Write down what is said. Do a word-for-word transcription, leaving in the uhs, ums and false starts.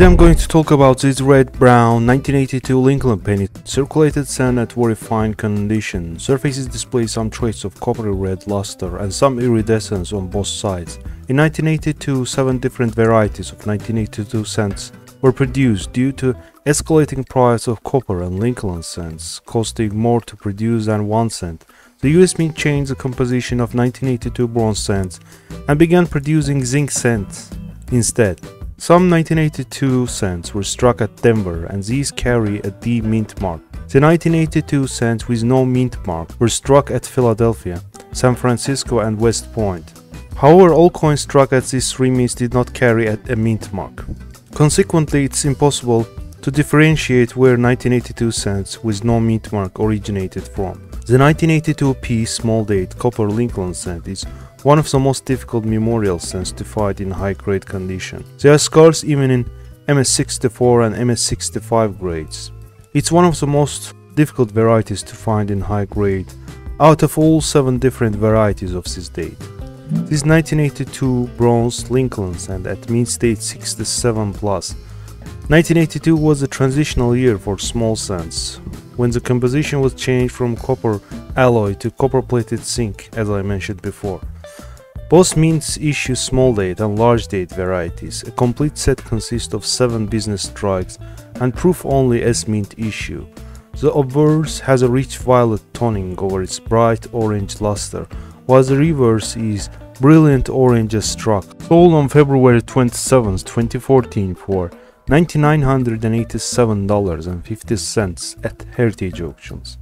Today I'm going to talk about this red brown nineteen eighty-two Lincoln penny, circulated sand at very fine condition. Surfaces display some traces of coppery red luster and some iridescence on both sides. In nineteen eighty-two, seven different varieties of nineteen eighty-two sands were produced due to escalating price of copper and Lincoln sands, costing more to produce than one cent. The U S Mint changed the composition of nineteen eighty-two bronze sands and began producing zinc sands instead. Some nineteen eighty-two sands were struck at Denver, and these carry a D mint mark. The nineteen eighty-two sands with no mint mark were struck at Philadelphia, San Francisco, and West Point. However, all coins struck at these three mints did not carry a mint mark. Consequently, it's impossible to differentiate where nineteen eighty-two sands with no mint mark originated from. The nineteen eighty-two P small date copper Lincoln sand is one of the most difficult memorial sands to find in high-grade condition. They are scarce even in M S sixty-four and M S sixty-five grades. It's one of the most difficult varieties to find in high grade out of all seven different varieties of this date. This nineteen eighty-two bronze Lincoln sand at mint state sixty-seven plus. nineteen eighty-two was a transitional year for small sands, when the composition was changed from copper alloy to copper-plated zinc, as I mentioned before. Both mints issue small date and large date varieties. A complete set consists of seven business strikes and proof only as mint issue. The obverse has a rich violet toning over its bright orange luster, while the reverse is brilliant orange as struck. Sold on February twenty-seventh, twenty fourteen for nine thousand nine hundred eighty-seven dollars and fifty cents at Heritage Auctions.